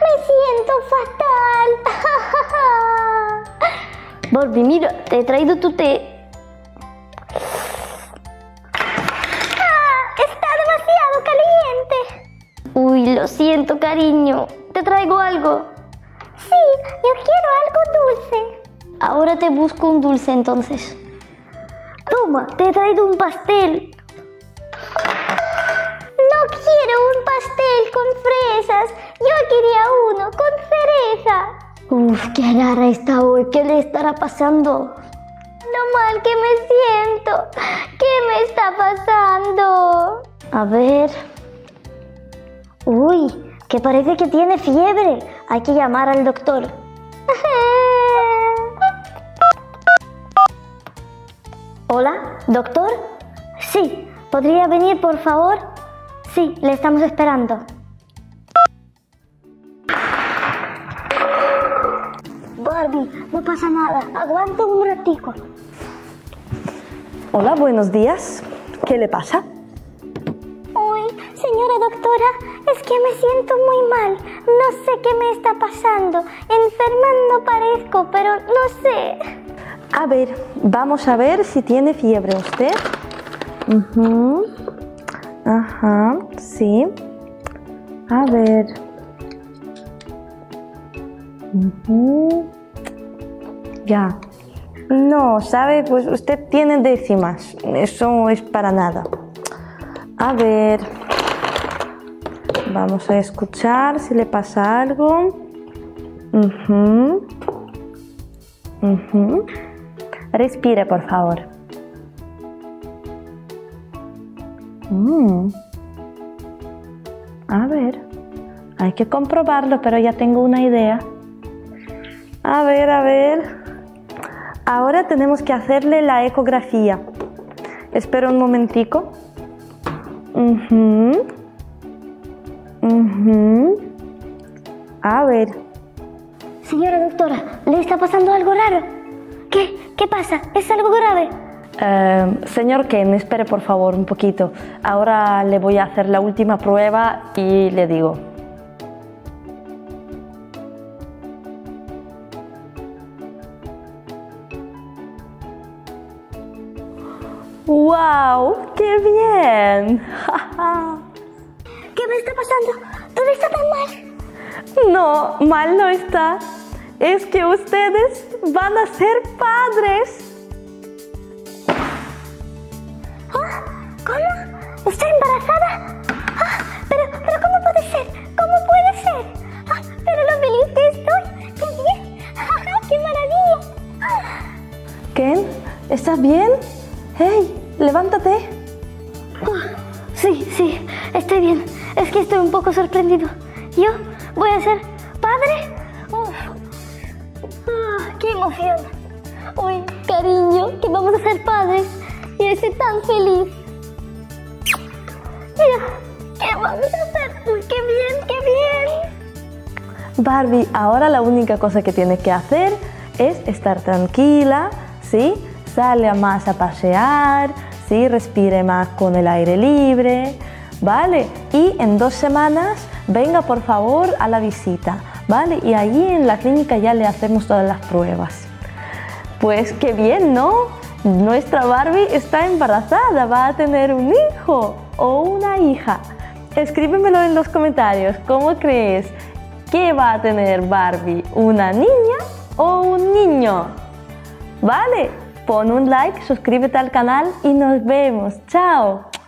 Me siento fatal. Barbie, mira, te he traído tu té. Está demasiado caliente. Uy, lo siento, cariño. ¿Te traigo algo? Sí, yo quiero algo dulce. Ahora te busco un dulce, entonces. Toma, te he traído un pastel. No quiero un pastel con fresas. Yo quería uno con cereza. Uf, qué rara está hoy. ¿Qué le estará pasando? Lo mal que me siento. ¿Qué me está pasando? A ver. Uy, que parece que tiene fiebre. Hay que llamar al doctor. Hola, doctor. Sí, ¿podría venir, por favor? Sí, le estamos esperando. Barbie, no pasa nada. Aguanta un ratico. Hola, buenos días. ¿Qué le pasa? Uy, señora doctora, es que me siento muy mal. No sé qué me está pasando. Enferma no parezco, pero no sé. A ver, vamos a ver si tiene fiebre usted. Uh-huh. Ajá, sí. A ver. Uh-huh. Ya. No, ¿sabe? Pues usted tiene décimas. Eso no es para nada. A ver. Vamos a escuchar si le pasa algo. Uh-huh. Uh-huh. Respire, por favor. A ver, hay que comprobarlo, pero ya tengo una idea. A ver, a ver. Ahora tenemos que hacerle la ecografía. Espera un momentico. Uh-huh. Uh-huh. A ver. Señora doctora, ¿le está pasando algo raro? ¿Qué pasa? ¿Es algo grave? Señor Ken, espere por favor un poquito. Ahora le voy a hacer la última prueba y le digo. ¡Wow! ¡Qué bien! ¿Qué me está pasando? ¿Todo está tan mal? No, mal no está. Es que ustedes van a ser padres. ¿Cómo? ¿Estoy embarazada? Pero ¿cómo puede ser? ¿Cómo puede ser? Pero lo feliz que estoy. ¡Qué bien! ¡Qué maravilla! Ken, ¿estás bien? ¡Hey! ¡Levántate! Sí, estoy bien. Es que estoy un poco sorprendido. ¿Yo voy a ser padre? ¡Qué emoción! ¡Uy, cariño! ¡Que vamos a ser padres! ¡Y estoy tan feliz! ¡Mira! ¡Qué vamos a hacer! ¡Uy, qué bien, qué bien! Barbie, ahora la única cosa que tienes que hacer es estar tranquila, ¿sí? Sale más a pasear, ¿sí? Respire más con el aire libre, ¿vale? Y en 2 semanas, venga por favor a la visita. ¿Vale? Y allí en la clínica ya le hacemos todas las pruebas. Pues qué bien, ¿no? Nuestra Barbie está embarazada, va a tener un hijo o una hija. Escríbemelo en los comentarios, ¿cómo crees? ¿Qué va a tener Barbie? ¿Una niña o un niño? ¿Vale? Pon un like, suscríbete al canal y nos vemos. ¡Chao!